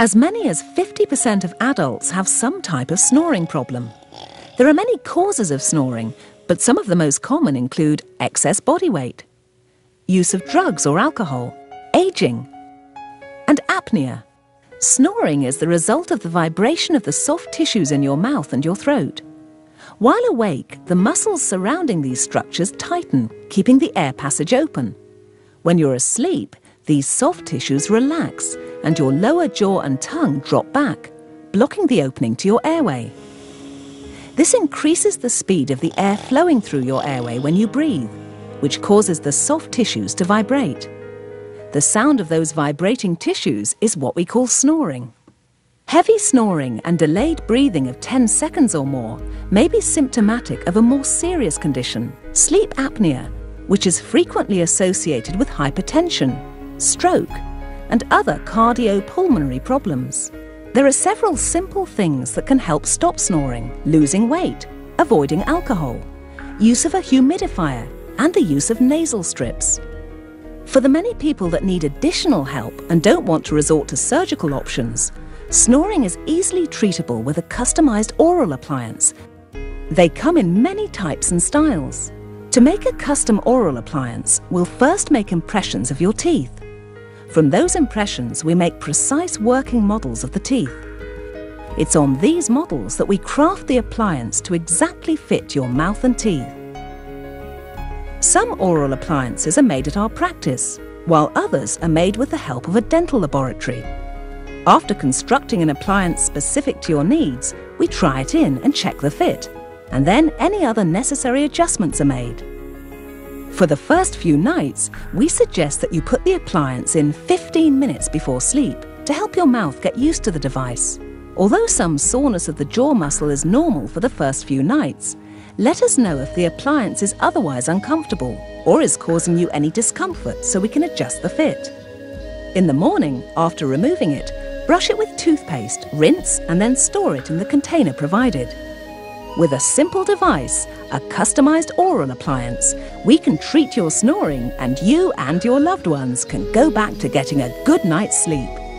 As many as 50% of adults have some type of snoring problem. There are many causes of snoring, but some of the most common include excess body weight, use of drugs or alcohol, aging, and apnea. Snoring is the result of the vibration of the soft tissues in your mouth and your throat. While awake, the muscles surrounding these structures tighten, keeping the air passage open. When you're asleep, these soft tissues relax and your lower jaw and tongue drop back, blocking the opening to your airway. This increases the speed of the air flowing through your airway when you breathe, which causes the soft tissues to vibrate. The sound of those vibrating tissues is what we call snoring. Heavy snoring and delayed breathing of 10 seconds or more may be symptomatic of a more serious condition, sleep apnea, which is frequently associated with hypertension, stroke, and other cardiopulmonary problems. There are several simple things that can help stop snoring: losing weight, avoiding alcohol, use of a humidifier, and the use of nasal strips. For the many people that need additional help and don't want to resort to surgical options, snoring is easily treatable with a customized oral appliance. They come in many types and styles. To make a custom oral appliance, we'll first make impressions of your teeth. From those impressions, we make precise working models of the teeth. It's on these models that we craft the appliance to exactly fit your mouth and teeth. Some oral appliances are made at our practice, while others are made with the help of a dental laboratory. After constructing an appliance specific to your needs, we try it in and check the fit, and then any other necessary adjustments are made. For the first few nights, we suggest that you put the appliance in 15 minutes before sleep to help your mouth get used to the device. Although some soreness of the jaw muscle is normal for the first few nights, let us know if the appliance is otherwise uncomfortable or is causing you any discomfort so we can adjust the fit. In the morning, after removing it, brush it with toothpaste, rinse, and then store it in the container provided. With a simple device, a customized oral appliance, we can treat your snoring and you and your loved ones can go back to getting a good night's sleep.